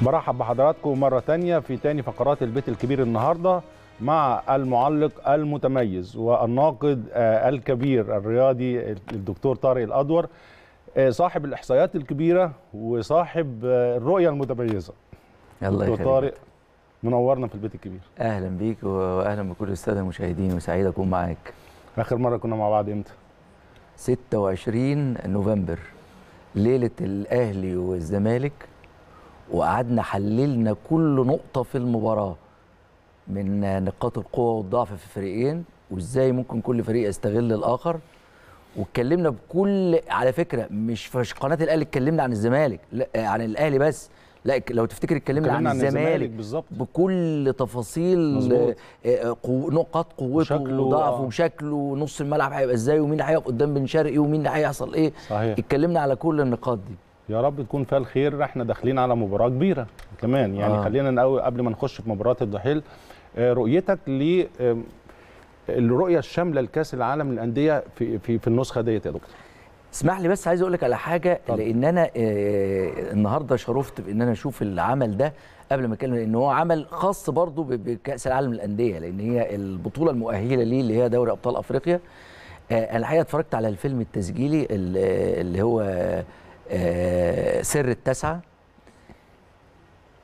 برحب بحضراتكم مرة تانية في تاني فقرات البيت الكبير النهاردة مع المعلق المتميز والناقد الكبير الرياضي الدكتور طارق الأدور، صاحب الإحصائيات الكبيرة وصاحب الرؤية المتميزة. الله يخليك دكتور طارق، منورنا في البيت الكبير. أهلا بيك وأهلا بكل السادة المشاهدين، وسعيد أكون معاك. آخر مرة كنا مع بعض إمتى؟ 26 نوفمبر ليلة الأهلي والزمالك، وقعدنا حللنا كل نقطة في المباراة من نقاط القوة والضعف في الفريقين، وإزاي ممكن كل فريق يستغل الآخر. واتكلمنا بكل، على فكرة مش في قناة الأهلي اتكلمنا عن الزمالك، لا عن الأهلي بس، لا لو تفتكر اتكلمنا عن الزمالك بالظبط بكل تفاصيل نقاط قوته وضعفه وشكله، نص الملعب هيبقى ازاي، ومين هيقف قدام بن شرقي، ومين هيحصل ايه. صحيح. اتكلمنا على كل النقاط دي، يا رب تكون فيها الخير. احنا داخلين على مباراه كبيره كمان يعني. خلينا قبل ما نخش في مباراه الدحيل، رؤيتك للرؤيه الشامله لكاس العالم للانديه في النسخه ديت يا دكتور. اسمح لي بس، عايز اقول لك على حاجه. طبعا. لان انا النهارده شرفت بان انا اشوف العمل ده قبل ما اتكلم، لان هو عمل خاص برضو بكاس العالم للانديه، لان هي البطوله المؤهله ليه اللي هي دوري ابطال افريقيا. انا الحقيقه اتفرجت على الفيلم التسجيلي اللي هو سر التسعه.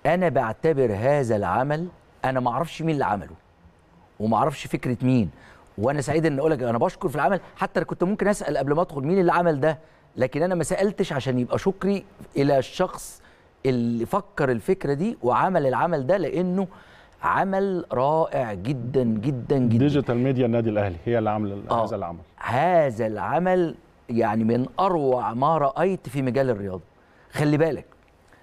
انا بعتبر هذا العمل، انا ما اعرفش مين اللي عمله وما اعرفش فكره مين، وانا سعيد ان اقول لك انا بشكر في العمل. حتى كنت ممكن اسال قبل ما ادخل مين اللي عمل ده، لكن انا ما سالتش عشان يبقى شكري الى الشخص اللي فكر الفكره دي وعمل العمل ده، لانه عمل رائع جدا جدا جدا. ديجيتال ميديا النادي الاهلي هي اللي عامله هذا العمل. هذا العمل يعني من اروع ما رايت في مجال الرياضه. خلي بالك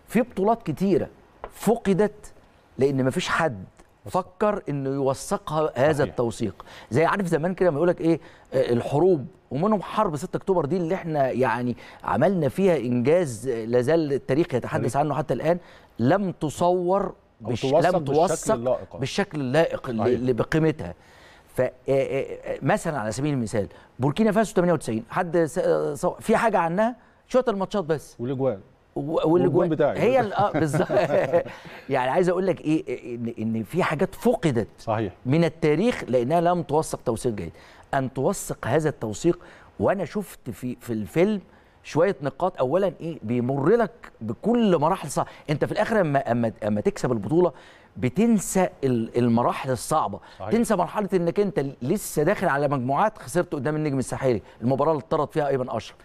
في بطولات كتيره فقدت لان ما فيش حد فكر انه يوثقها هذا التوثيق. زي عارف زمان كده ما يقول لك ايه الحروب، ومنهم حرب 6 اكتوبر دي اللي احنا يعني عملنا فيها انجاز لازال التاريخ يتحدث عنه حتى الان، لم تصور لم توثق بالشكل اللائق اللي بقيمتها. فمثلا على سبيل المثال بوركينا فاسو 98، حد في حاجه عنها؟ شويه الماتشات بس والاجوال والجون بتاعي هي بالظبط. يعني عايز اقول لك ايه، ان في حاجات فقدت صحيح من التاريخ لانها لم توثق توثيق جيد. ان توثق هذا التوثيق، وانا شفت في الفيلم شويه نقاط. اولا ايه، بيمر لك بكل مراحل صعبه. انت في الاخر اما تكسب البطوله بتنسى المراحل الصعبه. صحيح. تنسى مرحله انك انت لسه داخل على مجموعات، خسرت قدام النجم الساحلي المباراه اللي اتطرد فيها ايمن اشرف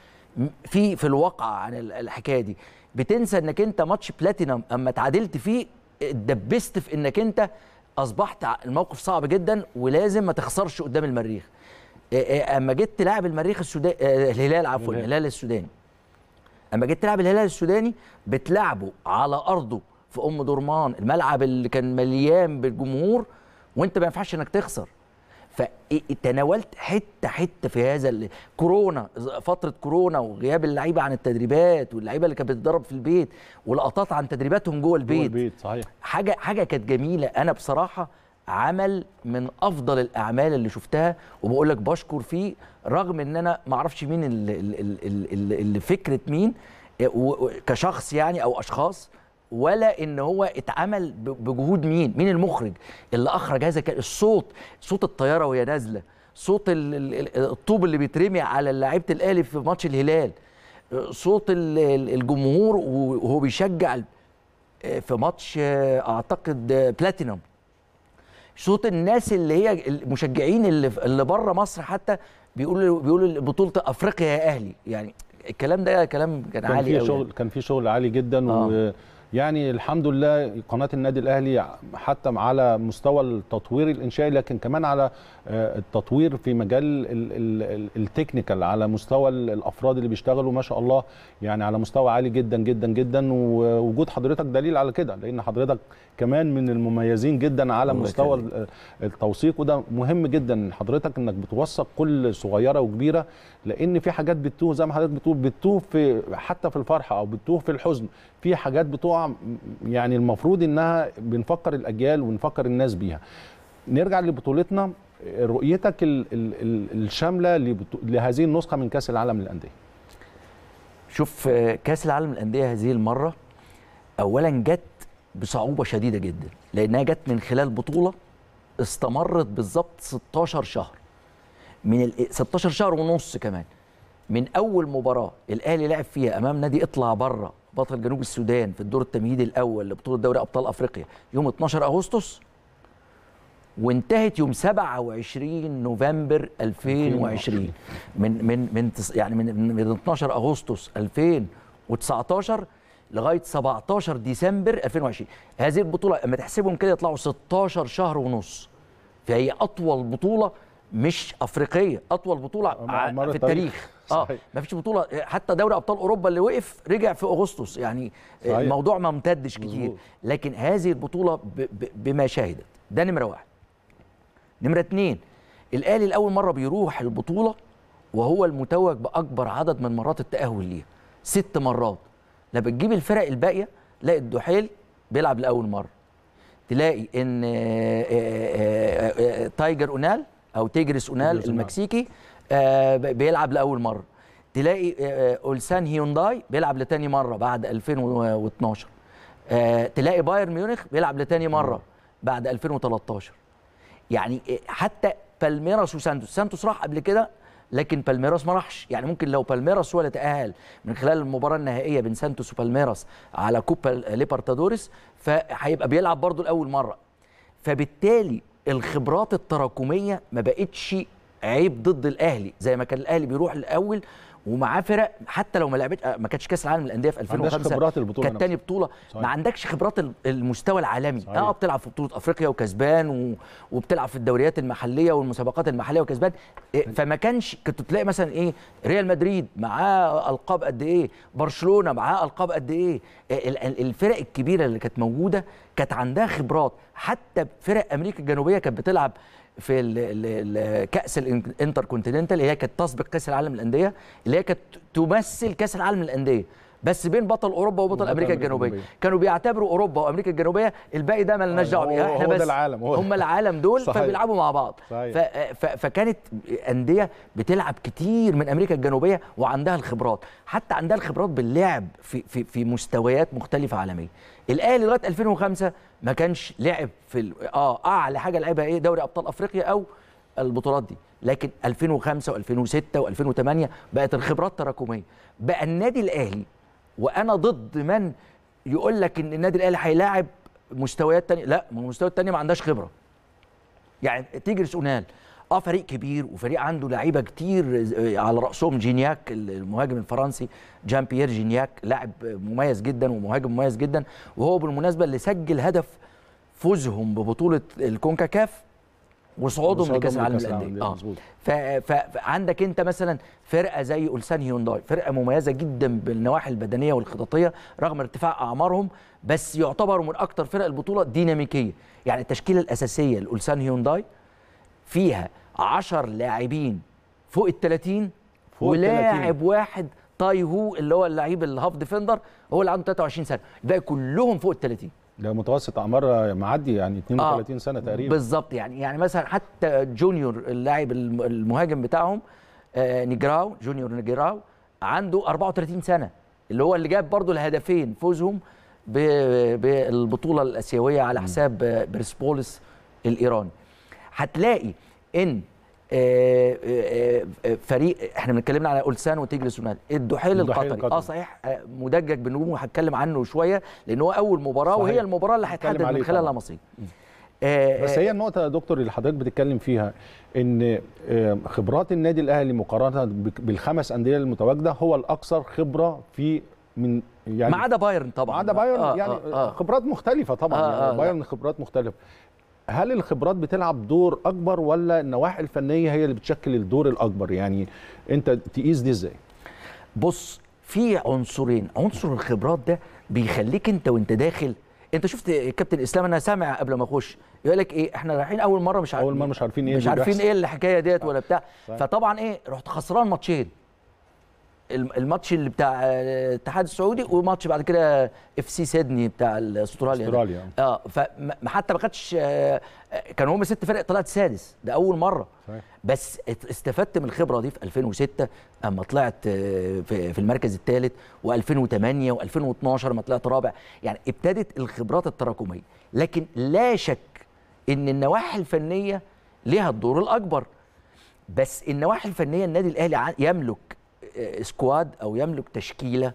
في الواقع عن الحكايه دي. بتنسى انك انت ماتش بلاتينوم اما تعادلت فيه اتدبست في انك انت اصبحت الموقف صعب جدا ولازم ما تخسرش قدام المريخ. اما جيت تلاعب المريخ الهلال السوداني، اما جيت تلعب الهلال السوداني بتلعبه على ارضه في ام درمان، الملعب اللي كان مليان بالجمهور، وانت ما ينفعش انك تخسر. فتناولت حته حته في هذا كورونا، فتره كورونا وغياب اللعيبه عن التدريبات، واللعيبه اللي كانت بتتدرب في البيت ولقطات عن تدريباتهم جوه البيت. صحيح. حاجه كانت جميله. انا بصراحه عمل من افضل الاعمال اللي شفتها، وبقول لك بشكر فيه رغم ان انا ما اعرفش مين اللي فكره مين كشخص يعني او اشخاص، ولا ان هو اتعمل بجهود مين المخرج اللي اخرج هذا. صوت الطياره وهي نازله، صوت الطوب اللي بيترمي على لعيبه الاهلي في ماتش الهلال، صوت الجمهور وهو بيشجع في ماتش اعتقد بلاتينوم، صوت الناس اللي هي المشجعين اللي بره مصر حتى بيقولوا بطوله افريقيا يا اهلي. يعني الكلام ده كلام كان عالي قوي، كان في شغل عالي جدا. يعني الحمد لله قناة النادي الأهلي حتى على مستوى التطوير الإنشائي، لكن كمان على التطوير في مجال التكنيكال، على مستوى الأفراد اللي بيشتغلوا ما شاء الله، يعني على مستوى عالي جدا جدا جدا. ووجود حضرتك دليل على كده، لأن حضرتك كمان من المميزين جدا على مستوى التوثيق، وده مهم جدا حضرتك انك بتوثق كل صغيره وكبيره، لان في حاجات بتتوه زي ما حضرتك بتتوه في حتى في الفرحه او بتتوه في الحزن، في حاجات بتقع يعني المفروض انها بنفكر الاجيال ونفكر الناس بيها. نرجع لبطولتنا، رؤيتك الشامله لهذه النسخه من كاس العالم للانديه. شوف كاس العالم للانديه هذه المره اولا جت بصعوبه شديده جدا، لانها جت من خلال بطوله استمرت بالظبط 16 شهر من 16 شهر ونص كمان، من اول مباراه الاهلي لعب فيها امام نادي اطلع بره بطل جنوب السودان في الدور التمهيدي الاول لبطوله دوري ابطال افريقيا يوم 12 اغسطس وانتهت يوم 27 نوفمبر 2020 من يعني من 12 اغسطس 2019 لغايه 17 ديسمبر 2020. هذه البطوله اما تحسبهم كده يطلعوا 16 شهر ونص، فهي اطول بطوله مش افريقيه، اطول بطوله في التاريخ. ما فيش بطوله، حتى دوري ابطال اوروبا اللي وقف رجع في اغسطس، يعني صحيح. الموضوع ما امتدش كتير، لكن هذه البطوله بما شهدت. ده نمره واحد. نمره اتنين، الاهلي لاول مره بيروح البطوله وهو المتوج باكبر عدد من مرات التاهل ليها، 6 مرات. لما بتجيب الفرق الباقيه تلاقي الدحيل بيلعب لاول مره، تلاقي ان تيجرس أونيل او تيجرس أونيل المكسيكي بيلعب لاول مره، تلاقي أولسان هيونداي بيلعب لتاني مره بعد 2012، تلاقي بايرن ميونخ بيلعب لتاني مره بعد 2013. يعني حتى بالميراس وسانتوس، سانتوس راح قبل كده لكن بالميراس ما راحش، يعني ممكن لو بالميراس هو اللي تأهل من خلال المباراة النهائية بين سانتوس وبالميراس على كوبا ليبرتادوريس فهيبقى بيلعب برضه لأول مرة. فبالتالي الخبرات التراكمية ما بقتش عيب ضد الأهلي زي ما كان الأهلي بيروح الأول ومعاه فرق حتى لو ما لعبتش، ما كانتش كاس العالم للانديه في 2005 كانت تاني بطوله، ما عندكش خبرات المستوى العالمي. بتلعب في بطوله افريقيا وكسبان وبتلعب في الدوريات المحليه والمسابقات المحليه وكسبان، فما كانش كنت تلاقي مثلا ايه ريال مدريد معاه القاب قد ايه، برشلونه معاه القاب قد ايه، الفرق الكبيره اللي كانت موجوده كانت عندها خبرات. حتى فرق امريكا الجنوبيه كانت بتلعب في كاس الانتر كونتيننتال اللي هي كانت تسبق كاس العالم للانديه، اللي هي كانت تمثل كاس العالم للانديه بس بين بطل اوروبا وبطل امريكا الجنوبيه، كانوا بيعتبروا اوروبا وامريكا الجنوبيه الباقي ده مالناش دعوه بيها، احنا بس هم العالم دول صحيح. فبيلعبوا مع بعض فكانت انديه بتلعب كتير من امريكا الجنوبيه وعندها الخبرات، حتى عندها الخبرات باللعب في في في مستويات مختلفه عالميه. الاهلي لغايه 2005 ما كانش لعب في اعلى حاجه لعبها ايه دوري ابطال افريقيا او البطولات دي، لكن 2005 و2006 و2008 بقت الخبرات تراكميه. بقى النادي الاهلي، وانا ضد من يقول لك ان النادي الاهلي هيلاعب مستويات ثانيه، لا، ما المستويات الثانيه ما عندهاش خبره. يعني تيجرس أونيل فريق كبير وفريق عنده لعيبه كتير على راسهم جينياك المهاجم الفرنسي، جان بيير جينياك لاعب مميز جدا ومهاجم مميز جدا، وهو بالمناسبه اللي سجل هدف فوزهم ببطوله الكونكاكاف وصعودهم لكاس العالم للانديه. فعندك انت مثلا فرقه زي أولسان هيونداي، فرقه مميزه جدا بالنواحي البدنيه والخططيه رغم ارتفاع اعمارهم، بس يعتبروا من اكثر فرق البطوله ديناميكيه. يعني التشكيله الاساسيه لأولسان هيونداي فيها 10 لاعبين فوق ال 30 ولاعب واحد تايهو اللي هو اللعيب الهاف ديفندر هو اللي عنده 23 سنه، الباقي كلهم فوق ال 30. ده متوسط اعمار معدي يعني 32 سنه تقريبا بالظبط. يعني مثلا حتى جونيور اللاعب المهاجم بتاعهم نيجراو، جونيور نيجراو عنده 34 سنه اللي هو اللي جاب برضو الهدفين فوزهم بالبطوله الاسيويه على حساب برسبوليس الايراني. هتلاقي ان فريق احنا بنتكلمنا على أولسان وتيجرس أونيل، الدحيل القطري صحيح مدجج بالنجوم وهتكلم عنه شويه لان هو اول مباراه صحيح. وهي المباراه اللي هتحدد من خلالها مصير. بس هي النقطه يا دكتور اللي حضرتك بتتكلم فيها ان خبرات النادي الاهلي مقارنه بالخمس انديه المتواجده هو الاكثر خبره في من يعني ما عدا بايرن طبعا، ما عدا بايرن يعني خبرات مختلفه طبعا يعني بايرن خبرات مختلفه. هل الخبرات بتلعب دور اكبر ولا النواحي الفنيه هي اللي بتشكل الدور الاكبر؟ يعني انت تقيس دي ازاي؟ بص، في عنصرين، عنصر الخبرات ده بيخليك وانت داخل. انت شفت كابتن اسلام انا سامع قبل ما اخش يقول لك ايه احنا رايحين اول مره مش عارفين ايه الحكايه ديت ولا بتاع، فطبعا ايه رحت خسران ماتشين الماتش اللي بتاع الاتحاد السعودي وماتش بعد كده اف سي سيدني بتاع استراليا. استراليا فحتى ما خدش، كانوا هم 6 فرق طلعت سادس، ده اول مره. صحيح. بس استفدت من الخبره دي في 2006 اما طلعت في المركز الثالث، و2008 و2012 اما طلعت رابع. يعني ابتدت الخبرات التراكميه، لكن لا شك ان النواحي الفنيه ليها الدور الاكبر. بس النواحي الفنيه النادي الاهلي يملك سكواد او يملك تشكيله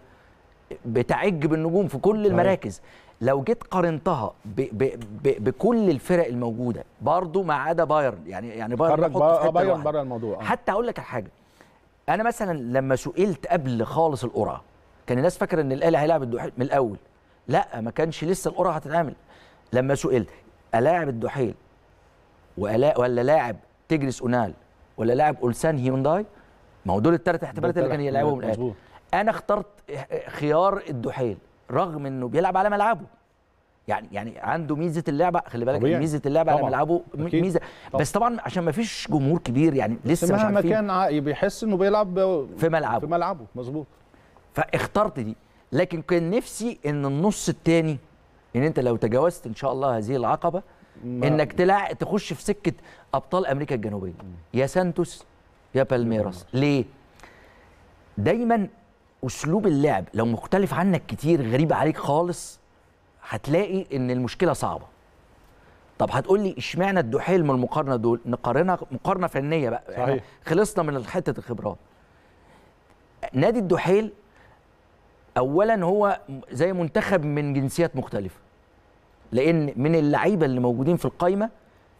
بتعج بالنجوم في كل المراكز. لو جيت قارنتها بكل الفرق الموجوده برضو ما عدا بايرن، يعني بايرن بره الموضوع. حتى اقول لك على حاجه، انا مثلا لما سئلت قبل خالص القرعه كان الناس فاكره ان الاهلي هيلاعب الدحيل من الاول، لا ما كانش لسه القرعه هتتعمل. لما سئلت الاعب الدحيل ولا لاعب تيجرس أونيل ولا لاعب أولسان هيونداي، ما هو دول الثلاث احتمالات اللي كان يلعبهم الاهلي. انا اخترت خيار الدحيل رغم انه بيلعب على ملعبه، يعني عنده ميزه اللعبه. خلي بالك ميزه اللعبه على ملعبه ميزه طبعًا. بس طبعا عشان ما فيش جمهور كبير، يعني لسه مش عارفين، مهما كان بيحس انه بيلعب في ملعبه مظبوط. فاخترت دي، لكن كان نفسي ان النص الثاني، ان انت لو تجاوزت ان شاء الله هذه العقبه انك تخش في سكه ابطال امريكا الجنوبيه، يا سانتوس يا بالميراس. ليه؟ دايما اسلوب اللعب لو مختلف عنك كتير، غريب عليك خالص، هتلاقي ان المشكله صعبه. طب هتقول لي اشمعنى الدحيل من المقارنه دول؟ نقارنها مقارنه فنيه بقى. صحيح. يعني خلصنا من حته الخبرات. نادي الدحيل اولا هو زي منتخب من جنسيات مختلفه، لان من اللعيبه اللي موجودين في القايمه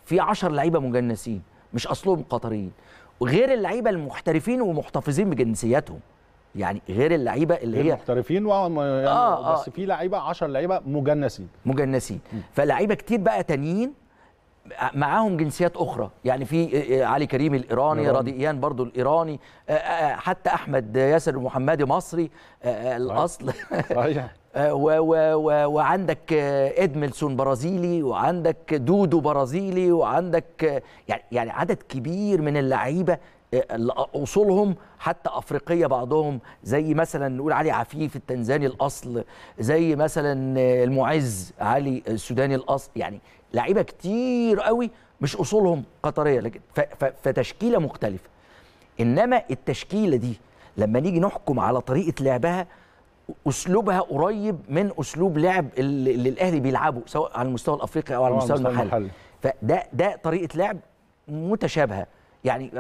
في 10 لعيبه مجنسين مش اصلهم قطريين، وغير اللعيبه المحترفين ومحتفظين بجنسياتهم. يعني غير اللعيبه اللي هي محترفين يعني بس في لعيبه 10 لعيبه مجنسين فلعيبه كتير بقى تانيين معاهم جنسيات اخرى. يعني في علي كريمي الايراني، رضيئيان برضو الايراني، حتى احمد ياسر المحمدي مصري الاصل. صحيح. وعندك ادملسون برازيلي، وعندك دودو برازيلي، وعندك يعني عدد كبير من اللعيبه اصولهم حتى افريقيه بعضهم، زي مثلا نقول علي عفيف التنزاني الاصل، زي مثلا المعز علي السوداني الاصل. يعني لعيبه كتير قوي مش اصولهم قطريه، لكن فتشكيله مختلفه. انما التشكيله دي لما نيجي نحكم على طريقه لعبها، اسلوبها قريب من اسلوب لعب اللي الاهلي بيلعبه سواء على المستوى الافريقي او على المستوى المحلي. فده طريقه لعب متشابهه، يعني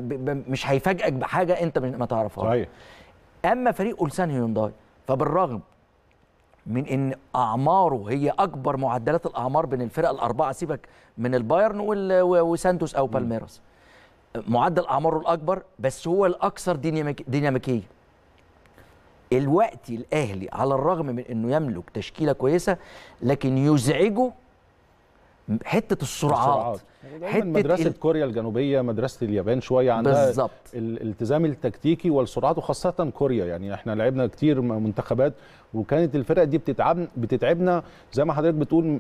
مش هيفاجئك بحاجه انت ما تعرفهاش. صحيح. اما فريق أولسان هيونداي فبالرغم من ان اعماره هي اكبر معدلات الاعمار بين الفرق الاربعه، سيبك من البايرن وسانتوس او بالميراس، معدل اعماره الاكبر بس هو الاكثر ديناميكيه. الوقت الاهلي على الرغم من انه يملك تشكيله كويسه، لكن يزعجه حته السرعات. حته مدرسه كوريا الجنوبيه، مدرسه اليابان شويه عندها بالظبط الالتزام التكتيكي والسرعات، وخاصه كوريا. يعني احنا لعبنا كتير منتخبات وكانت الفرق دي بتتعبنا زي ما حضرتك بتقول.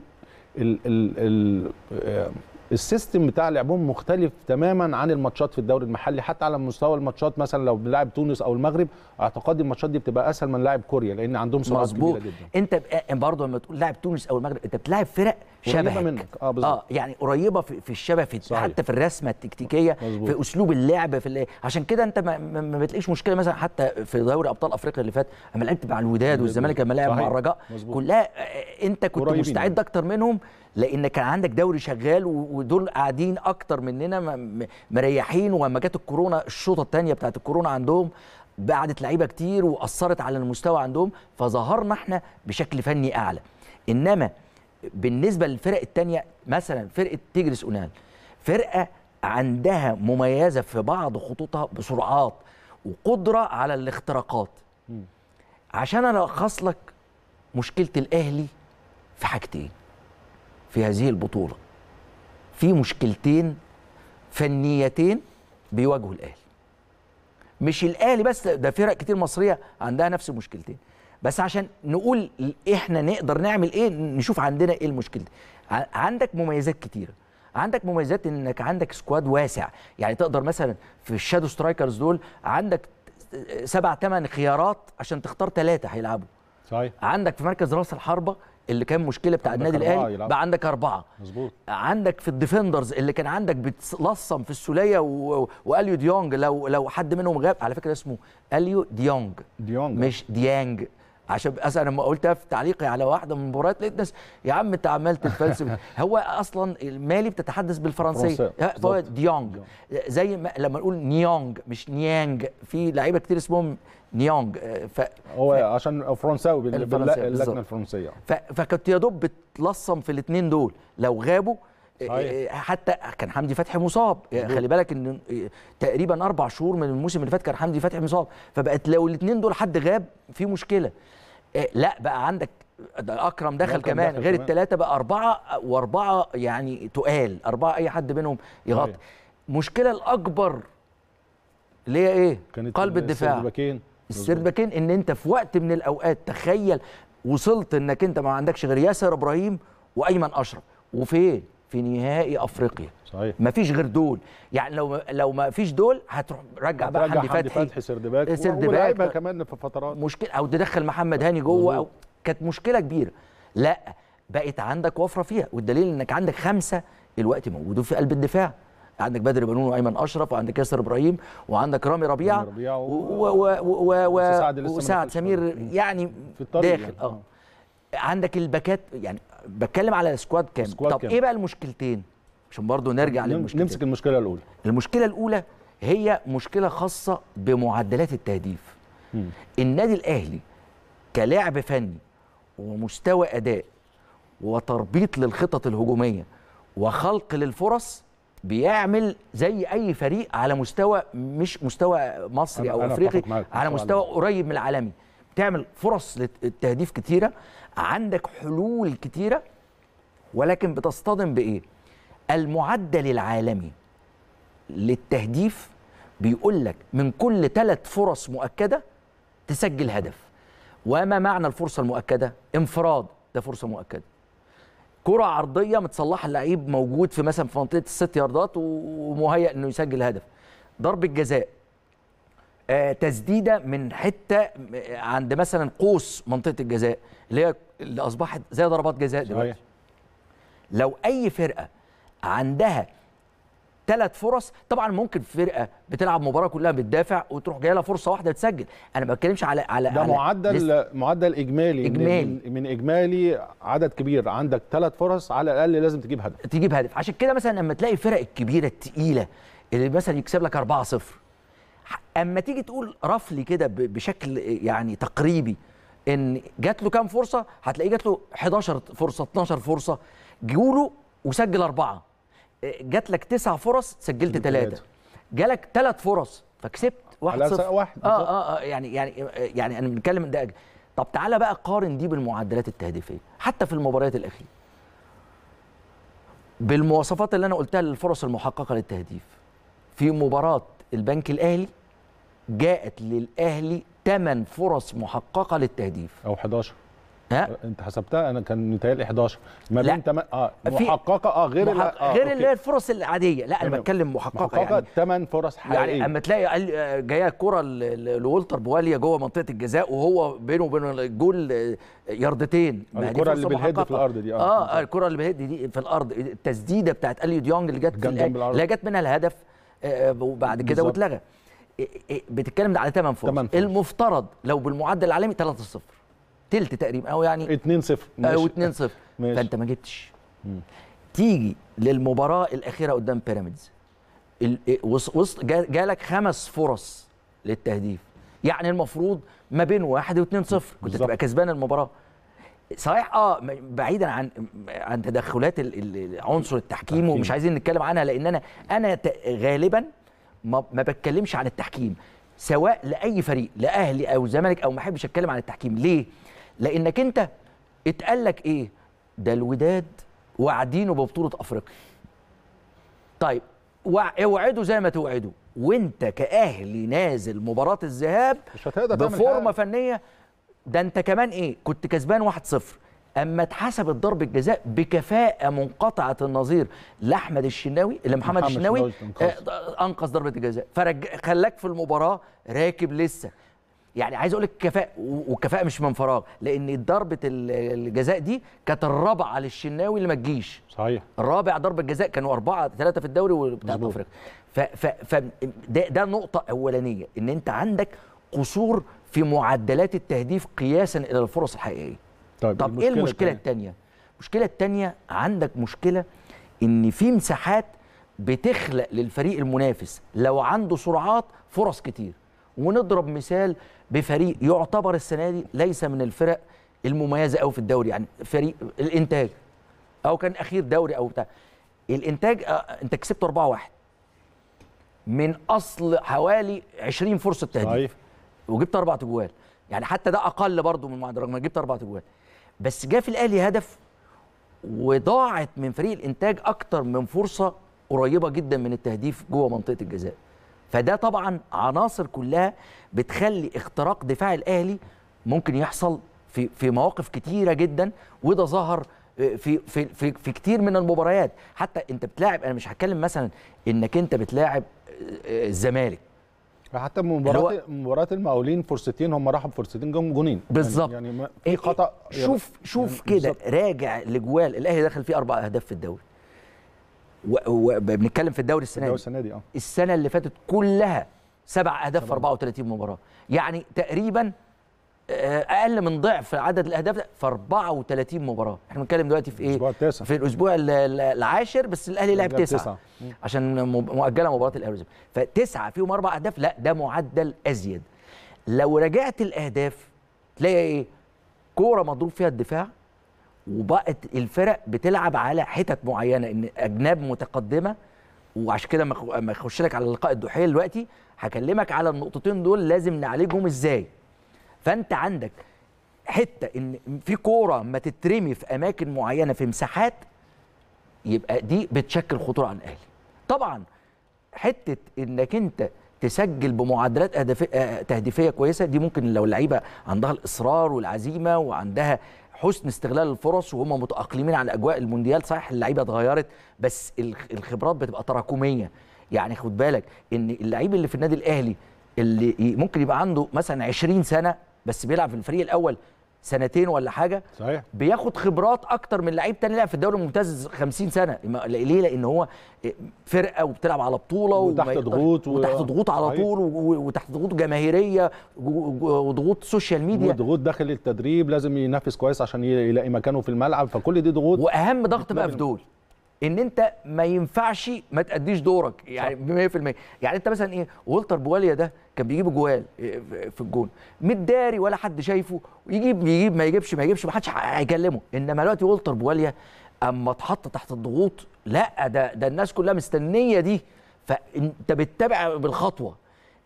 السيستم بتاع لعبهم مختلف تماما عن الماتشات في الدوري المحلي. حتى على مستوى الماتشات، مثلا لو بنلعب تونس او المغرب، اعتقد الماتشات دي بتبقى اسهل من لاعب كوريا لان عندهم سرعه كبيره جدا. انت برضه لما تقول لاعب تونس او المغرب، انت بتلاعب فرق شبهك منك. يعني قريبه في الشبه، في حتى في الرسمه التكتيكيه، في اسلوب اللعب، عشان كده انت ما بتلاقيش مشكله. مثلا حتى في دوري ابطال افريقيا اللي فات لما لعبت مع الوداد والزمالك، لما لعب مع الرجاء، كلها انت كنت مستعد اكتر منهم لان كان عندك دوري شغال، ودول قاعدين اكتر مننا مريحين. ولما جت الكورونا، الشوطه الثانيه بتاعت الكورونا عندهم بعدت لعيبه كتير واثرت على المستوى عندهم، فظهرنا احنا بشكل فني اعلى. انما بالنسبه للفرق الثانيه، مثلا فرقه تيجرس أونيل فرقه عندها مميزه في بعض خطوطها بسرعات وقدره على الاختراقات. عشان الخص لك مشكله الاهلي في حاجتين في هذه البطوله، في مشكلتين فنيتين بيواجهوا الاهلي. مش الاهلي بس، ده فرق كتير مصريه عندها نفس المشكلتين. بس عشان نقول احنا نقدر نعمل ايه، نشوف عندنا ايه المشكله. عندك مميزات كتيره، عندك مميزات انك عندك سكواد واسع. يعني تقدر مثلا في الشادو سترايكرز دول عندك سبع ثمان خيارات عشان تختار ثلاثه هيلعبوا. صحيح. عندك في مركز راس الحربه اللي كان مشكله بتاع النادي الاهلي بقى عندك 4. مظبوط. عندك في الديفندرز اللي كان عندك بتلصم في السوليه واليو ديونج، لو حد منهم غاب على فكره اسمه أليو ديونج مش ديانج، عشان انا لما قلتها في تعليقي على واحده من المباريات لقيت ناس يا عم انت عمال تتفلسف هو اصلا مالي بتتحدث بالفرنسيه فهو ديونج، زي ما لما نقول نيونج مش نيانج، في لعيبه كتير اسمهم نيونج هو عشان فرنساوي باللجنه الفرنسيه. فكنت يا دوب بتلصم في الاثنين دول لو غابوا. حتى كان حمدي فتحي مصاب، خلي بالك ان تقريبا 4 شهور من الموسم اللي فات كان حمدي فتحي مصاب، فبقت لو الاثنين دول حد غاب في مشكله. لا بقى عندك اكرم دخل كمان غير الثلاثه، بقى 4 و4 يعني تقال 4 اي حد منهم يغطي. المشكله الاكبر اللي هي ايه؟ قلب الدفاع. السيرباكين ان انت في وقت من الاوقات تخيل وصلت انك انت ما عندكش غير ياسر ابراهيم وايمن اشرف، وفين؟ في نهائي افريقيا. صحيح. مفيش غير دول، يعني لو مفيش دول هتروح رجع بقى حمدي فتحي سردباك كمان في فترات مشكله، او تدخل محمد هاني جوه، او كانت مشكله كبيره. لا بقت عندك وفره فيها، والدليل انك عندك 5 الوقت موجودين في قلب الدفاع، عندك بدر بنون وايمن اشرف، وعندك ياسر ابراهيم، وعندك رامي ربيعه وسعد سمير يعني داخل عندك الباكات. يعني بتكلم على سكواد كامل. طب ايه بقى المشكلتين؟ عشان برضه نرجع للمشكله. نمسك المشكله الاولى. المشكله الاولى هي مشكله خاصه بمعدلات التهديف. النادي الاهلي كلاعب فني ومستوى اداء وتربيط للخطط الهجوميه وخلق للفرص بيعمل زي اي فريق على مستوى، مش مستوى مصري او افريقي، على مستوى قريب من العالمي. بتعمل فرص للتهديف كتيره، عندك حلول كتيره، ولكن بتصطدم بايه؟ المعدل العالمي للتهديف بيقول لك من كل 3 فرص مؤكده تسجل هدف. وما معنى الفرصه المؤكده؟ انفراد، ده فرصه مؤكده. كره عرضيه متصلحه، اللعيب موجود في مثلا في منطقه ال6 ياردات ومهيأ انه يسجل هدف. ضربه جزاء، تسديده من حته عند مثلا قوس منطقه الجزاء اللي اصبحت زي ضربات جزاء دلوقتي. لو اي فرقه عندها 3 فرص، طبعا ممكن فرقه بتلعب مباراه كلها بتدافع وتروح جايه لها فرصه واحده تسجل، انا ما بتكلمش على ده على معدل اجمالي. من اجمالي عدد كبير، عندك 3 فرص على الاقل لازم تجيب هدف. عشان كده مثلا لما تلاقي الفرق الكبيره الثقيله اللي مثلا يكسب لك 4-0، اما تيجي تقول رفلي كده بشكل يعني تقريبي ان جات له كام فرصه، هتلاقيه جات له 11 فرصه 12 فرصه، جوله وسجل 4. جات لك 9 فرص سجلت 3، جالك 3 فرص فكسبت 1-0. يعني انا بنتكلم ده. طب تعالى بقى قارن دي بالمعدلات التهديفيه حتى في المباريات الاخيره، بالمواصفات اللي انا قلتها للفرص المحققه للتهديف. في مباراه البنك الاهلي جاءت للاهلي 8 فرص محققه للتهديف او 11. ها انت حسبتها؟ انا كان متهيألي 11 ما بين محققه غير اللي هي الفرص العاديه. لا انا بتكلم محققه يعني 8 فرص حقيقيه. يعني اما تلاقي جايه كره لولتر بواليا جوه منطقه الجزاء وهو بينه وبين الجول ياردتين، الكره اللي بالهيد في الارض دي الكره اللي بالهيد دي في الارض، التسديده بتاعت أليو ديونج اللي جت اللي جت منها الهدف وبعد كده واتلغى. بتتكلم على 8 فرص. المفترض لو بالمعدل العالمي 3-0 تلت تقريبا، او يعني 2-0 او 2-0، فانت ما جبتش. تيجي للمباراه الاخيره قدام بيراميدز، جالك 5 فرص للتهديف، يعني المفروض ما بين 1 و2-0 كنت تبقى كسبان المباراه. صحيح بعيدا عن تدخلات عنصر التحكيم ومش عايزين نتكلم عنها، لان انا غالبا ما بتكلمش عن التحكيم سواء لاي فريق، لا اهلي او زمالك، او ما احبش اتكلم عن التحكيم. ليه؟ لانك انت اتقال لك ايه؟ ده الوداد وعدينه ببطوله افريقيا. طيب اوعدوا زي ما توعدوا، وانت كاهلي نازل مباراه الذهاب بفورمه فنيه، ده انت كمان ايه؟ كنت كسبان 1-0، اما اتحسبت ضربه جزاء بكفاءه منقطعه النظير لاحمد الشناوي اللي محمد الشناوي انقذ ضربه الجزاء، خلاك في المباراه راكب لسه. يعني عايز اقول لك كفاءه، والكفاءه مش من فراغ، لان ضربه الجزاء دي كانت الرابعه للشناوي اللي ما تجيش. صحيح. الرابع ضربه جزاء، كانوا 4-3 في الدوري وبتاع افريقيا. ده نقطه اولانيه، ان انت عندك قصور في معدلات التهديف قياسا الى الفرص الحقيقيه. طب ايه المشكله الثانيه؟ المشكله الثانيه عندك مشكله ان في مساحات بتخلق للفريق المنافس لو عنده سرعات فرص كتير. ونضرب مثال بفريق يعتبر السنه دي ليس من الفرق المميزه قوي في الدوري، يعني فريق الانتاج او كان اخير دوري او بتاع الانتاج. انت كسبت 4-1 من اصل حوالي 20 فرصه تهديف وجبت 4 تجوال، يعني حتى ده اقل برضه من معدل، رغم ان جبت 4 تجوال. بس جه في الاهلي هدف وضاعت من فريق الانتاج اكتر من فرصه قريبه جدا من التهديف جوه منطقه الجزاء. فده طبعا عناصر كلها بتخلي اختراق دفاع الاهلي ممكن يحصل في مواقف كتيره جدا، وده ظهر في في في في كتير من المباريات. حتى انت بتلاعب، انا مش هتكلم مثلا انك انت بتلاعب الزمالك، حتى مباراه المقاولين فرصتين، هم راحوا بفرصتين جم جونين بالظبط. يعني في خطا. شوف كده، راجع لجوال الاهلي دخل فيه 4 اهداف في الدوري، وبنتكلم في الدوري السنه دي. السنه اللي فاتت كلها 7 اهداف في 34 مباراه، يعني تقريبا اقل من ضعف عدد الاهداف في 34 مباراه. احنا بنتكلم دلوقتي في ايه؟ في الاسبوع العاشر، بس الاهلي لعب 9 عشان مؤجله مباراه الاهلي، ف9 فيهم 4 اهداف. لا، ده معدل ازيد. لو راجعت الاهداف تلاقي ايه؟ كوره مضروب فيها الدفاع، وبقت الفرق بتلعب على حتت معينه، ان اجناب متقدمه. وعشان كده ما اخش لك على لقاء الدحيل دلوقتي، هكلمك على النقطتين دول لازم نعالجهم ازاي. فانت عندك حته ان في كوره ما تترمي في اماكن معينه في مساحات، يبقى دي بتشكل خطوره على الاهلي. طبعا حته انك انت تسجل بمعدلات تهديفيه كويسه، دي ممكن لو اللعيبه عندها الاصرار والعزيمه وعندها حسن استغلال الفرص وهم متأقلمين على أجواء المونديال. صحيح اللعيبة اتغيرت، بس الخبرات بتبقى تراكمية. يعني خد بالك إن اللعيب اللي في النادي الأهلي اللي ممكن يبقى عنده مثلا 20 سنة بس بيلعب في الفريق الأول سنتين ولا حاجة، صحيح بياخد خبرات أكتر من لعيب تاني لعب في الدوري الممتاز 50 سنة. ليه؟ لأن هو فرقة وبتلعب على بطولة وتحت ضغوط على طول، وتحت ضغوط جماهيرية وضغوط سوشيال ميديا وضغوط داخل التدريب، لازم ينافس كويس عشان يلاقي مكانه في الملعب. فكل دي ضغوط، وأهم ضغط بقى في دول ان انت ما ينفعش ما تأديش دورك يعني 100%. يعني انت مثلا ايه، والتر بواليا ده كان بيجيب جوال في الجون متداري ولا حد شايفه، يجيب ما يجيبش ما حدش هيكلمه. انما دلوقتي والتر بواليا اما اتحط تحت الضغوط، لا ده الناس كلها مستنيه دي، فانت بتتابع بالخطوه.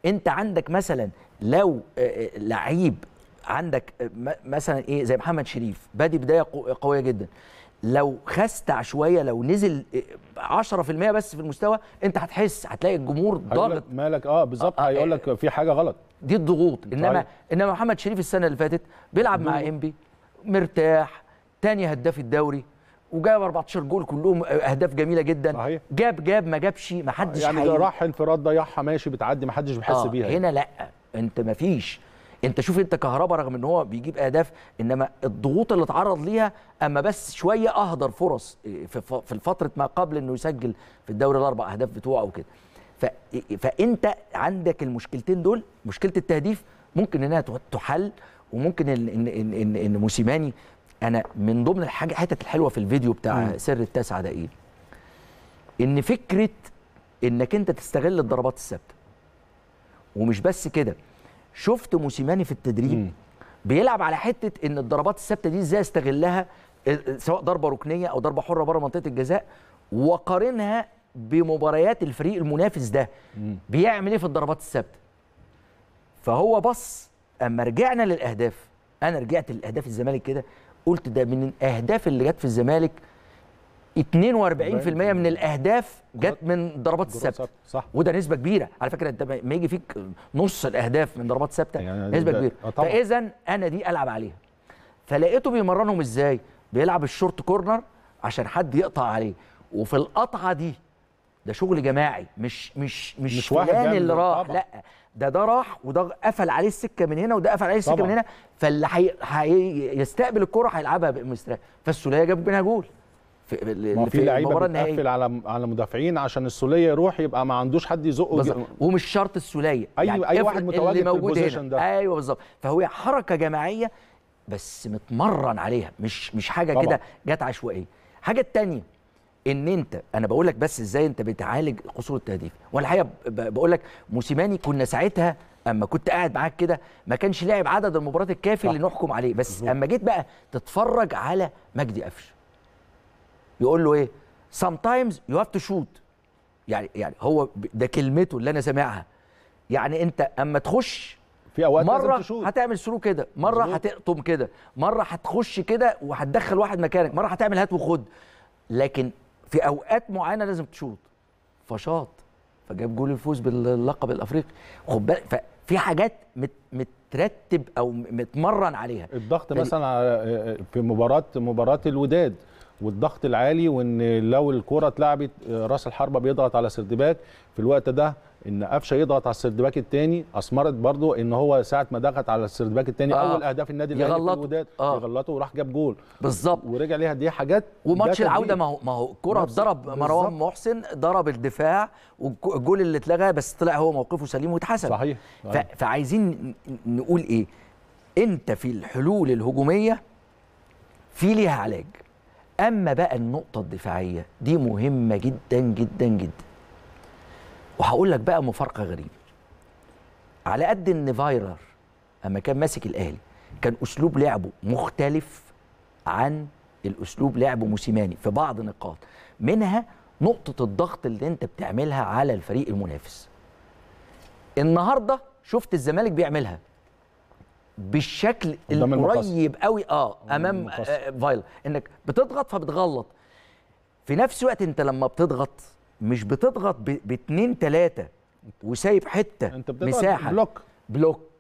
انت عندك مثلا لو لعيب عندك مثلا ايه زي محمد شريف، بادي بدايه قويه جدا، لو خستع شويه، لو نزل 10% بس في المستوى، انت هتحس، هتلاقي الجمهور ضاغط مالك. بالظبط، هيقول لك في حاجه غلط، دي الضغوط. انما محمد شريف السنه اللي فاتت بيلعب مع انبي مرتاح، تاني هداف الدوري، وجاب 14 جول كلهم اهداف جميله جدا. صحيح. جاب ما جابش ما حدش يعني راح انفراد ضيعها، ماشي بتعدي، ما حدش بيحس بيها. هنا لا، انت ما فيش. انت شوف، انت كهربا رغم ان هو بيجيب اهداف، انما الضغوط اللي اتعرض ليها اما بس شويه اهدر فرص في فتره ما قبل انه يسجل في الدوري ال4 اهداف بتوعه او كده. فانت عندك المشكلتين دول. مشكله التهديف ممكن انها تحل، وممكن ان موسيماني، انا من ضمن الحتت الحلوه في الفيديو بتاع سر التاسعه ده ايه؟ ان فكره انك انت تستغل الضربات الثابته. ومش بس كده، شفت موسيماني في التدريب بيلعب على حته ان الضربات الثابته دي ازاي استغلها، سواء ضربه ركنيه او ضربه حره بره منطقه الجزاء، وقارنها بمباريات الفريق المنافس ده بيعمل ايه في الضربات الثابته. فهو بص، اما رجعنا للاهداف، انا رجعت لاهداف الزمالك كده، قلت ده من الاهداف اللي جت في الزمالك 42% من الاهداف جت من ضربات الثابته. صح، وده نسبه كبيره على فكره. انت ما يجي فيك نص الاهداف من ضربات ثابته، يعني نسبه كبيره. فاذا انا دي العب عليها. فلقيته بيمرنهم ازاي؟ بيلعب الشورت كورنر عشان حد يقطع عليه، وفي القطعه دي ده شغل جماعي، مش فلان اللي راح، لا ده راح وده قفل عليه السكه من هنا وده قفل عليه السكه من هنا، فاللي هيستقبل الكره هيلعبها بمستريح، فالسوليه جاب منها جول. في لعيبه بتقفل على مدافعين عشان السوليه يروح يبقى ما عندوش حد يزقه، ومش شرط السوليه، يعني اي واحد متواجد في البوزيشن ده. ايوه بالظبط، فهو حركه جماعيه بس متمرن عليها، مش حاجه كده جت عشوائيه. حاجه الثانيه ان انت، انا بقول لك بس ازاي انت بتعالج قصور التهديف، والحقيقه بقول لك موسيماني كنا ساعتها اما كنت قاعد معاك كده ما كانش لاعب عدد المباريات الكافي اللي نحكم عليه، بس اما جيت بقى تتفرج على مجدي قفش يقول له ايه؟ sometimes you have to shoot، يعني هو ده كلمته اللي انا سامعها، يعني انت اما تخش في اوقات مره هتعمل سلو كده، مره هتقطم كده، مره هتخش كده وهتدخل واحد مكانك، مره هتعمل هات وخد، لكن في اوقات معينه لازم تشوط، فشاط فجاب جول الفوز باللقب الافريقي. خد بالك ففي حاجات مترتب او متمرن عليها. الضغط مثلا في مباراه الوداد والضغط العالي، وان لو الكره اتلعبت راس الحربه بيضغط على سردباك في الوقت ده، ان قفشه يضغط على السردباك الثاني، اثمرت برضه ان هو ساعه ما ضغط على السردباك الثاني اول اهداف النادي الاهلي في الوداد يغلطه وراح جاب جول بالظبط ورجع ليها. دي حاجات، وماتش العوده ما هو الكره اتضرب مروان محسن ضرب الدفاع والجول اللي اتلغى، بس طلع هو موقفه سليم واتحسب. صحيح. فعايزين نقول ايه؟ انت في الحلول الهجوميه في ليها علاج، اما بقى النقطه الدفاعيه دي مهمه جدا جدا جدا. وهقول لك بقى مفارقه غريبه، على قد ان فايرر اما كان ماسك الاهلي كان اسلوب لعبه مختلف عن الاسلوب لعب موسيماني في بعض النقاط، منها نقطه الضغط اللي انت بتعملها على الفريق المنافس. النهارده شفت الزمالك بيعملها بالشكل القريب قوي امام فايلر، انك بتضغط فبتغلط. في نفس الوقت انت لما بتضغط مش بتضغط باتنين تلاته وسايب حته مساحه، بلوك.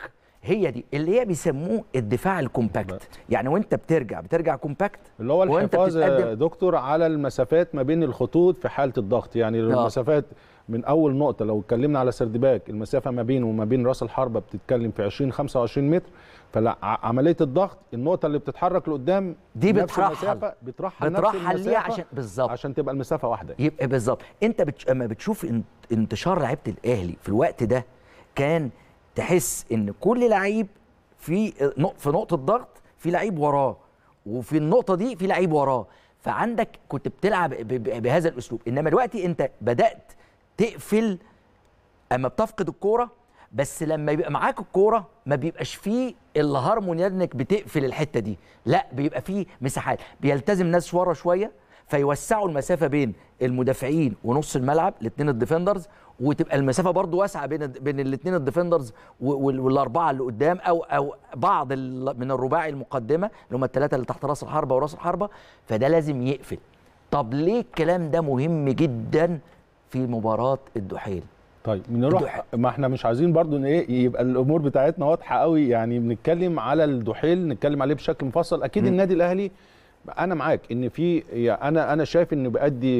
هي دي اللي هي بيسموه الدفاع الكومباكت، يعني وانت بترجع كومباكت، اللي هو الحفاظ دكتور على المسافات ما بين الخطوط في حاله الضغط، يعني المسافات من اول نقطه. لو اتكلمنا على سردباك، المسافه ما بينه وما بين راس الحربه بتتكلم في 20-25 متر، فعمليه الضغط النقطه اللي بتتحرك لقدام دي بترحل ليه عشان بالظبط، عشان تبقى المسافه واحده، يبقى بالظبط. انت اما بتشوف انتشار لعيبه الاهلي في الوقت ده، كان تحس ان كل لعيب في نقطه ضغط في لعيب وراه، وفي النقطه دي في لعيب وراه، فعندك كنت بتلعب بهذا الاسلوب. انما دلوقتي انت بدات تقفل اما بتفقد الكوره، بس لما يبقى معاك الكوره ما بيبقاش فيه الهارمونيا انك بتقفل الحته دي، لا بيبقى فيه مساحات، بيلتزم ناس ورا شويه فيوسعوا المسافه بين المدافعين ونص الملعب الاثنين الديفندرز، وتبقى المسافه برضو واسعه بين الاثنين الديفندرز والاربعه اللي قدام، او بعض من الرباعي المقدمه اللي هم الثلاثه اللي تحت راس الحربه وراس الحربه، فده لازم يقفل. طب ليه الكلام ده مهم جدا في مباراة الدحيل؟ طيب نروح، ما احنا مش عايزين برضو ان ايه يبقى الامور بتاعتنا واضحه قوي، يعني بنتكلم على الدحيل نتكلم عليه بشكل مفصل. اكيد النادي الاهلي، انا معاك ان في، انا شايف انه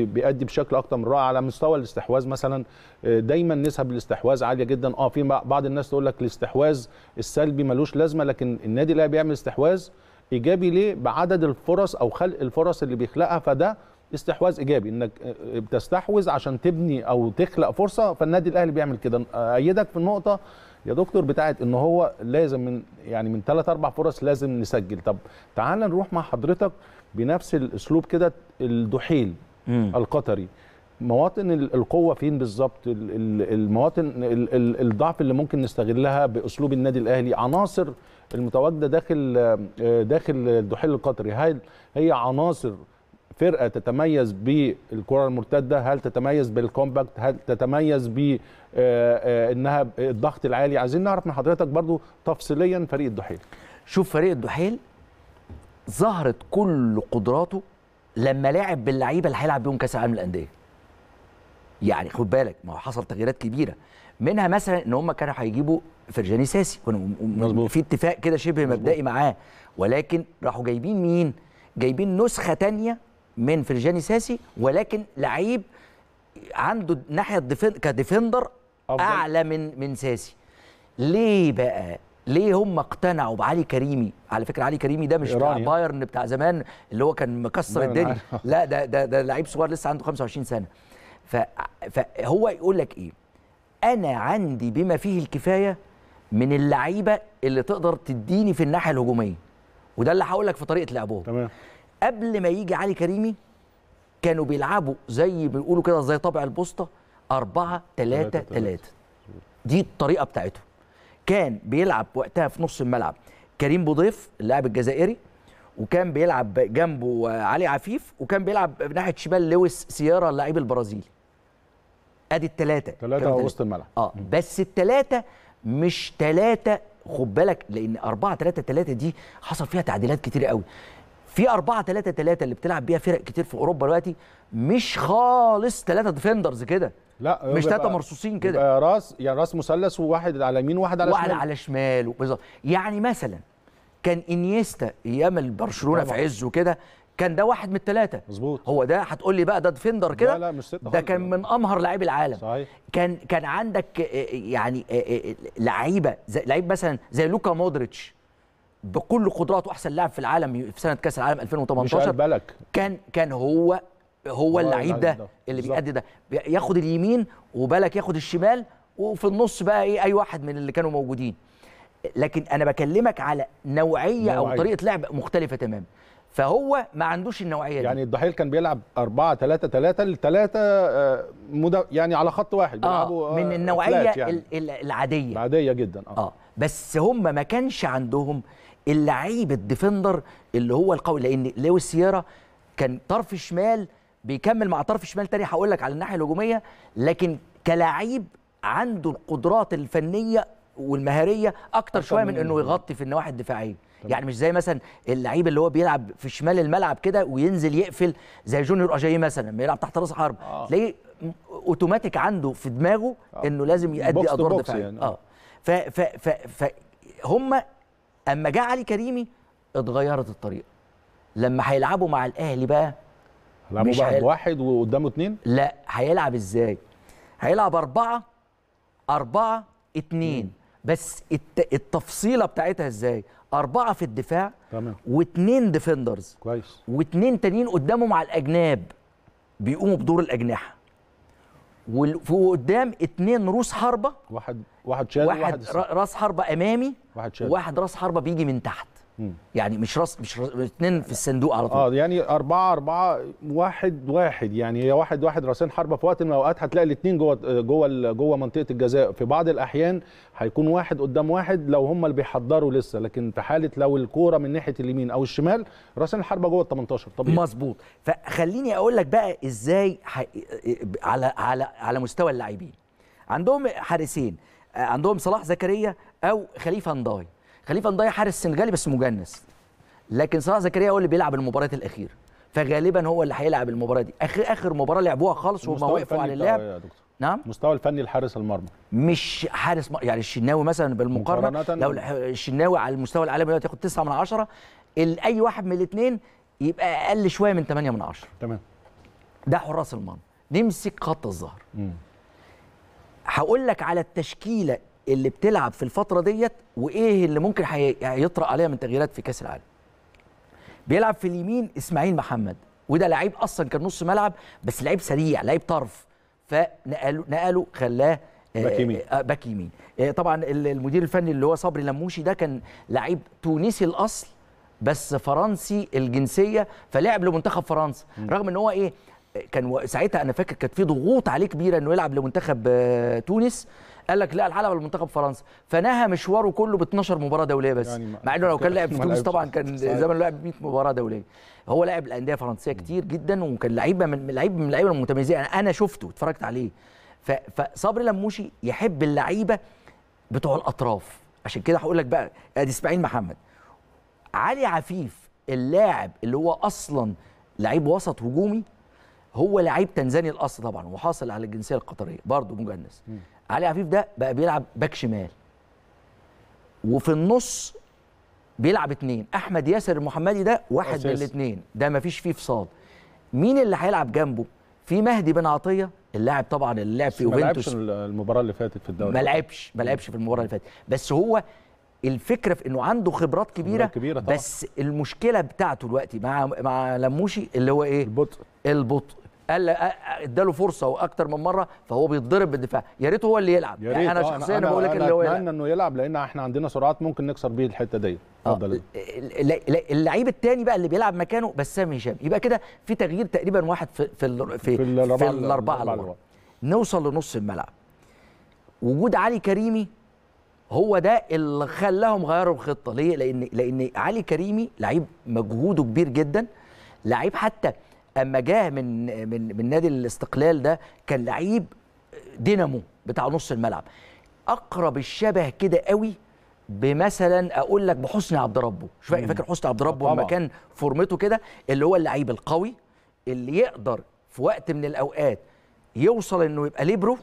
بيأدي بشكل اكتر من رائع على مستوى الاستحواذ مثلا. دايما نسب الاستحواذ عاليه جدا. في بعض الناس تقول لك الاستحواذ السلبي ملوش لازمه، لكن النادي الاهلي بيعمل استحواذ ايجابي ليه؟ بعدد الفرص او خلق الفرص اللي بيخلقها، فده استحواذ ايجابي، انك بتستحوذ عشان تبني او تخلق فرصه، فالنادي الاهلي بيعمل كده. ايدك في النقطه يا دكتور بتاعت ان هو لازم من 3-4 فرص لازم نسجل. طب تعال نروح مع حضرتك بنفس الاسلوب كده الدحيل القطري، مواطن القوه فين بالظبط؟ المواطن الضعف اللي ممكن نستغلها باسلوب النادي الاهلي، عناصر المتواجده داخل الدحيل القطري، هل هي عناصر فرقة تتميز بالكرة المرتدة؟ هل تتميز بالكومباكت؟ هل تتميز بإنها الضغط العالي؟ عايزين نعرف من حضرتك برضو تفصيليا فريق الدحيل. شوف فريق الدحيل ظهرت كل قدراته لما لعب باللعيبة اللي هيلعب بيهم كأس العالم للأندية. يعني خد بالك، ما هو حصل تغييرات كبيرة، منها مثلا ان هم كانوا هيجيبوا فرجاني ساسي، كانوا في اتفاق كده شبه مبدئي معاه، ولكن راحوا جايبين مين؟ جايبين نسخه ثانيه من فرجاني ساسي، ولكن لعيب عنده ناحيه كديفندر اعلى من ساسي. ليه بقى؟ ليه هم اقتنعوا بعلي كريمي؟ على فكره علي كريمي ده مش بتاع بايرن بتاع زمان اللي هو كان مكسر الدنيا، لا ده لعيب صغير لسه عنده 25 سنه. فهو يقول لك ايه؟ انا عندي بما فيه الكفايه من اللعيبه اللي تقدر تديني في الناحيه الهجوميه، وده اللي هقول لك في طريقه لعبهم. تمام. قبل ما يجي علي كريمي كانوا بيلعبوا زي بيقولوا كده زي طابع البوسطه 4-3-3. دي الطريقه بتاعتهم. كان بيلعب وقتها في نص الملعب كريم بوضيف اللاعب الجزائري، وكان بيلعب جنبه علي عفيف، وكان بيلعب ناحيه شمال لويس سييرا اللاعب البرازيلي. ادي الثلاثه وسط الملعب. بس الثلاثه مش ثلاثه، خد بالك، لان 4-3-3 دي حصل فيها تعديلات كتير قوي. في 4-3-3 اللي بتلعب بيها فرق كتير في اوروبا دلوقتي مش خالص 3 ديفندرز كده، لا مش 3 مرصوصين كده، راس يعني راس مثلث، وواحد على يمين وواحد على شمال، واحد على شمال بالظبط. يعني مثلا كان انيستا ايام البرشلونه في عزه كده، كان ده واحد من الثلاثه مظبوط. هو ده هتقول لي بقى ده ديفندر كده؟ لا مش 6، ده كان من امهر لاعبي العالم. صحيح. كان عندك يعني لعيبه لعيب مثلا زي لوكا مودريتش بكل قدراته احسن لاعب في العالم في سنه كاس العالم 2018، مش بالك كان هو اللعيب ده اللي بيأدي ده، ياخد اليمين وبالك ياخد الشمال، وفي النص بقى ايه اي واحد من اللي كانوا موجودين. لكن انا بكلمك على نوعيه او طريقه لعب مختلفه تماما، فهو ما عندوش النوعيه دي. يعني الدحيل كان بيلعب 4-3-3 ل3 يعني على خط واحد بيلعبوا من النوعيه يعني العاديه جدا. بس هم ما كانش عندهم اللعيب الديفندر اللي هو القوي، لان لويس سييرا كان طرف شمال بيكمل مع طرف شمال تاني هقول لك على الناحيه الهجوميه، لكن كلاعب عنده القدرات الفنيه والمهاريه اكتر شويه من انه يغطي في النواحي الدفاعيه. يعني مش زي مثلا اللعيب اللي هو بيلعب في شمال الملعب كده وينزل يقفل زي جونيور اجاي مثلا لما يلعب تحت راس حرب، تلاقيه اوتوماتيك عنده في دماغه انه لازم يؤدي ادوار دفاعيه. يعني. فهم اما جه علي كريمي اتغيرت الطريقه. لما هيلعبوا مع الاهلي بقى هيلعبوا بقى بواحد وقدامه 2؟ لا، هيلعب ازاي؟ هيلعب 4-4-2، بس التفصيله بتاعتها ازاي؟ 4 في الدفاع، تمام، و2 ديفندرز، كويس، و2 تانيين قدامهم على الاجناب بيقوموا بدور الاجنحه، وقدام 2 روس حربه، واحد شاد، واحد راس حربه امامي، واحد راس حربه بيجي من تحت. يعني مش 2 في الصندوق على طول. يعني 4-4-1-1، يعني هي 1-1 راسين حربه. في وقت من الاوقات هتلاقي الاثنين جوه منطقه الجزاء، في بعض الاحيان هيكون واحد قدام واحد لو هم اللي بيحضروا لسه، لكن في حاله لو الكوره من ناحيه اليمين او الشمال راسين الحربه جوه ال 18 طبيعي. مظبوط. فخليني اقول لك بقى ازاي على مستوى اللاعبين. عندهم حارسين، عندهم صلاح زكريا او خليفه هيونداي. خليفه هيونداي حارس سنغالي بس مجنس، لكن صلاح زكريا هو اللي بيلعب المباريات الاخيره، فغالبا هو اللي هيلعب المباراه دي. اخر مباراه لعبوها خالص وما وقفوا على اللعب. نعم، المستوى الفني لحارس المرمى مش حارس يعني الشناوي مثلا بالمقارنه، لو الشناوي على المستوى العالمي دلوقتي ياخد 9/10، اي واحد من الاثنين يبقى اقل شويه من 8/10. تمام. ده حراس المرمى. نمسك خط الظهر. هقول لك على التشكيله اللي بتلعب في الفترة ديت وايه اللي ممكن هيطرأ عليها من تغييرات في كأس العالم. بيلعب في اليمين اسماعيل محمد، وده لعيب اصلا كان نص ملعب بس لعيب سريع، لعيب طرف، فنقله خلاه باك يمين. طبعا المدير الفني اللي هو صبري لموشي ده كان لعيب تونسي الاصل بس فرنسي الجنسية، فلعب لمنتخب فرنسا رغم ان هو ايه كان ساعتها انا فاكر كانت في ضغوط عليه كبيره انه يلعب لمنتخب تونس، قال لك لا الحلبه لمنتخب فرنسا، فنهى مشواره كله ب 12 مباراه دوليه بس، يعني مع انه لو كان لعب في تونس طبعا كان زمان لعب 100 مباراه دوليه. هو لعب الانديه فرنسيه كتير جدا، وكان لعيب من اللعيبه المتميزين، انا شفته اتفرجت عليه. فصبري لموشي يحب اللعيبه بتوع الاطراف، عشان كده هقول لك بقى ادي اسماعيل محمد، علي عفيف اللاعب اللي هو اصلا لعيب وسط هجومي، هو لعيب تنزاني الاصل طبعا وحاصل على الجنسيه القطريه برضه مجنس. علي عفيف ده بقى بيلعب باك شمال، وفي النص بيلعب اتنين، احمد ياسر المحمدي ده واحد من الاتنين، ده مفيش فيه فصاد. مين اللي هيلعب جنبه؟ في مهدي بن عطيه اللاعب طبعا اللي لعب في يوفنتوس، ما لعبش المباراه اللي فاتت في الدوري، ما لعبش في المباراه اللي فاتت، بس هو الفكره في انه عنده خبرات كبيره طبعا. بس المشكله بتاعته دلوقتي مع لموشي اللي هو ايه؟ البطء. قال اداله فرصه واكتر من مره، فهو بيتضرب بالدفاع. يا ريت هو اللي يلعب، يعني انا شخصيا بقول لك اللي هو اتمنى انه يلعب، لان احنا عندنا سرعات ممكن نكسر بيه الحته دي. اتفضل. اللعيب الثاني بقى اللي بيلعب مكانه بسام هشام. يبقى كده في تغيير تقريبا واحد في الاربعه. نوصل لنص الملعب، وجود علي كريمي هو ده اللي خلاهم غيروا الخطه. ليه؟ لان علي كريمي لعيب مجهوده كبير جدا، لعيب حتى اما جه من نادي الاستقلال ده كان لعيب دينامو بتاع نص الملعب، اقرب الشبه كده قوي بمثلا اقول لك بحسني عبد ربه. فاكر حسني عبد ربه لما كان فورمته كده، اللي هو اللعيب القوي اللي يقدر في وقت من الاوقات يوصل انه يبقى ليبرو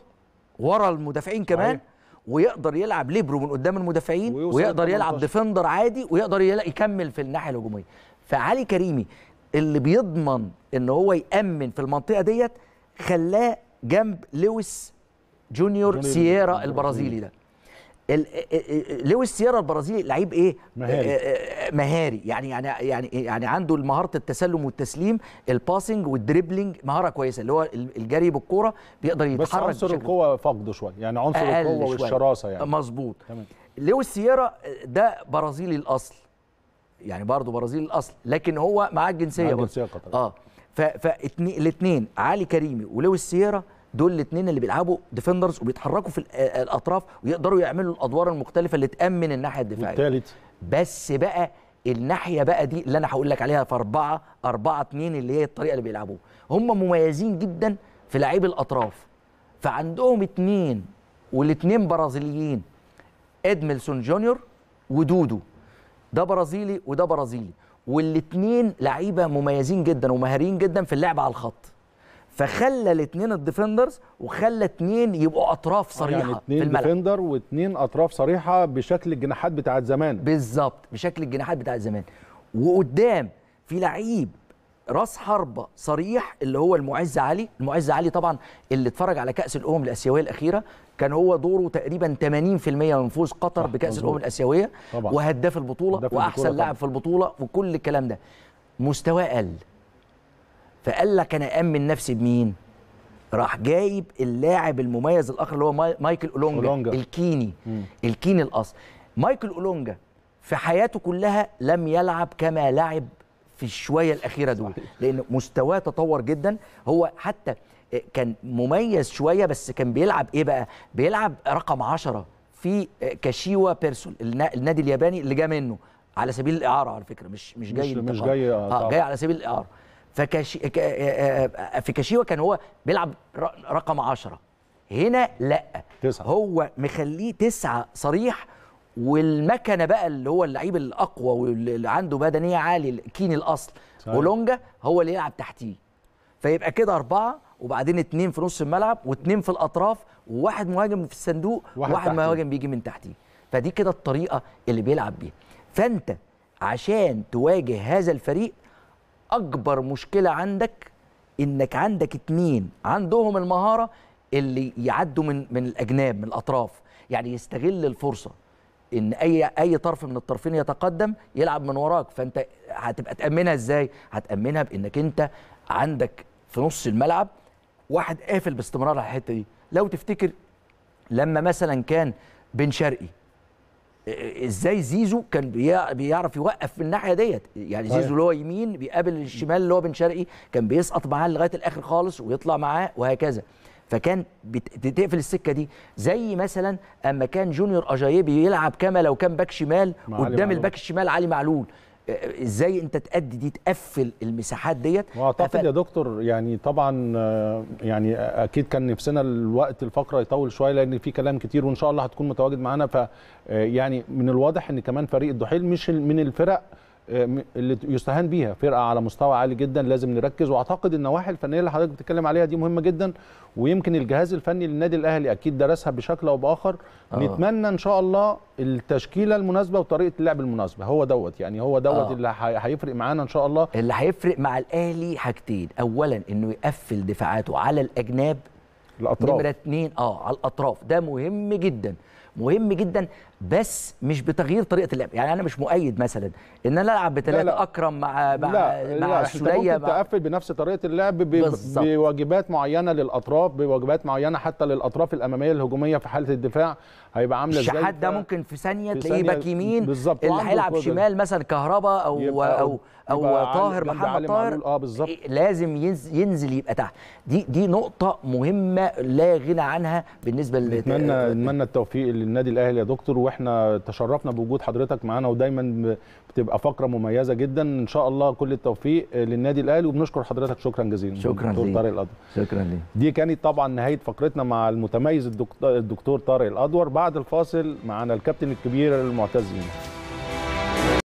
ورا المدافعين كمان، ويقدر يلعب ليبرو من قدام المدافعين، ويقدر يلعب ديفندر عادي، ويقدر يكمل في الناحيه الهجوميه. فعلي كريمي اللي بيضمن ان هو يامن في المنطقه ديت، خلاه جنب لويس جونيور سييرا البرازيلي ده. لويس سييرا البرازيلي لعيب ايه؟ مهاري، يعني عنده مهاره التسلم والتسليم، الباسنج والدريبلينج، مهاره كويسه اللي هو الجري بالكوره، بيقدر يتحرك. بس عنصر القوه فقده شويه، يعني عنصر القوه والشراسه يعني. مظبوط. لويس سييرا ده برازيلي الاصل، يعني برضه برازيلي الاصل، لكن هو معاه الجنسيه قطريه. فالاثنين علي كريمي ولويس سييرا دول الاثنين اللي بيلعبوا ديفندرز وبيتحركوا في الاطراف ويقدروا يعملوا الادوار المختلفه اللي تامن الناحيه الدفاعيه. والثالث بس بقى الناحيه بقى دي اللي انا هقول لك عليها في 4-4-2، اللي هي الطريقه اللي بيلعبوها. هم مميزين جدا في لعيب الاطراف، فعندهم اثنين والاثنين برازيليين، ادميلسون جونيور ودودو، ده برازيلي وده برازيلي، والاثنين لعيبه مميزين جدا ومهاريين جدا في اللعب على الخط. فخلى الاثنين الديفندرز، وخلى اثنين يبقوا اطراف صريحه، يعني في الملعب، اثنين ديفندر واثنين اطراف صريحه بشكل الجناحات بتاعت زمان. بالظبط، بشكل الجناحات بتاعت زمان. وقدام في لعيب راس حربه صريح اللي هو المعز علي. المعز علي طبعا اللي اتفرج على كأس الأمم الآسيوية الأخيرة كان هو دوره تقريبا 80% من فوز قطر بكأس الأمم الآسيوية، وهداف البطولة وأحسن لاعب في البطولة وكل الكلام ده. مستواه قل، فقال لك أنا أأمن نفسي بمين؟ راح جايب اللاعب المميز الآخر اللي هو مايكل أولونجا الكيني الأصل. مايكل أولونجا في حياته كلها لم يلعب كما لعب في الشويه الاخيره دول، لان مستواه تطور جدا. هو حتى كان مميز شويه، بس كان بيلعب ايه بقى؟ بيلعب رقم 10 في كاشيوا بيرسول، النادي الياباني اللي جاء منه على سبيل الاعاره، على فكره مش جاي على سبيل الاعاره. في كاشيوا كان هو بيلعب رقم 10، هنا لا 9. هو مخليه 9 صريح، والمكنه بقى اللي هو اللعيب الاقوى واللي عنده بدنيه عالي الكيني الاصل أولونجا هو اللي يلعب تحتيه. فيبقى كده 4، وبعدين 2 في نص الملعب، و2 في الاطراف، وواحد مهاجم في الصندوق، وواحد مهاجم بيجي من تحتيه. فدي كده الطريقه اللي بيلعب بيها. فانت عشان تواجه هذا الفريق، اكبر مشكله عندك انك عندك 2 عندهم المهاره اللي يعدوا من الاجناب، من الاطراف، يعني يستغل الفرصه ان اي طرف من الطرفين يتقدم يلعب من وراك. فانت هتبقى تامنها ازاي؟ هتامنها بانك انت عندك في نص الملعب واحد قافل باستمرار على الحته دي. لو تفتكر لما مثلا كان بن شرقي، ازاي زيزو كان بيعرف يوقف من الناحيه ديت، يعني زيزو اللي هو يمين بيقابل الشمال اللي هو بن شرقي، كان بيسقط معاه لغايه الاخر خالص ويطلع معاه وهكذا. فكان بتقفل السكه دي. زي مثلا اما كان جونيور اجاييه بيلعب كما لو كان باك شمال قدام الباك الشمال علي معلول، ازاي انت تأدي دي، تقفل المساحات ديت. واعتقد يا دكتور يعني طبعا يعني اكيد كان نفسنا الوقت الفقره يطول شويه، لان في كلام كتير، وان شاء الله هتكون متواجد معانا. ف يعني من الواضح ان كمان فريق الدحيل مش من الفرق اللي يستهان بيها، فرقه على مستوى عالي جدا، لازم نركز. واعتقد النواحي الفنيه اللي حضرتك بتتكلم عليها دي مهمه جدا، ويمكن الجهاز الفني للنادي الاهلي اكيد درسها بشكل او باخر. نتمنى ان شاء الله التشكيله المناسبه وطريقه اللعب المناسبه، هو دوت يعني هو دوت اللي هيفرق معانا ان شاء الله. اللي هيفرق مع الاهلي حاجتين، اولا انه يقفل دفاعاته على الاجناب، الاطراف، نمره 2 على الاطراف، ده مهم جدا مهم جدا، بس مش بتغيير طريقه اللعب. يعني انا مش مؤيد مثلا ان انا العب بثلاثه اكرم مع السوليه، ممكن تقفل بنفس طريقه اللعب بواجبات معينه للاطراف، بواجبات معينه حتى للاطراف الاماميه الهجوميه في حاله الدفاع هيبقى عامله ازاي. الشحات ده ممكن في ثانيه تلاقيه باك يمين، اللي هيلعب شمال مثلا كهربا او طاهر، محمد طاهر بالظبط لازم ينزل يبقى تحت. دي نقطه مهمه لا غنى عنها بالنسبه نتمنى التوفيق للنادي الاهلي يا دكتور، واحنا تشرفنا بوجود حضرتك معانا، ودايما بتبقى فقره مميزه جدا. ان شاء الله كل التوفيق للنادي الاهلي، وبنشكر حضرتك شكرا جزيلا. شكرا ليك طارق الأدور. شكرا ليك. دي كانت طبعا نهايه فقرتنا مع المتميز الدكتور طارق الأدور. بعد الفاصل معنا الكابتن الكبير المعتز بينا.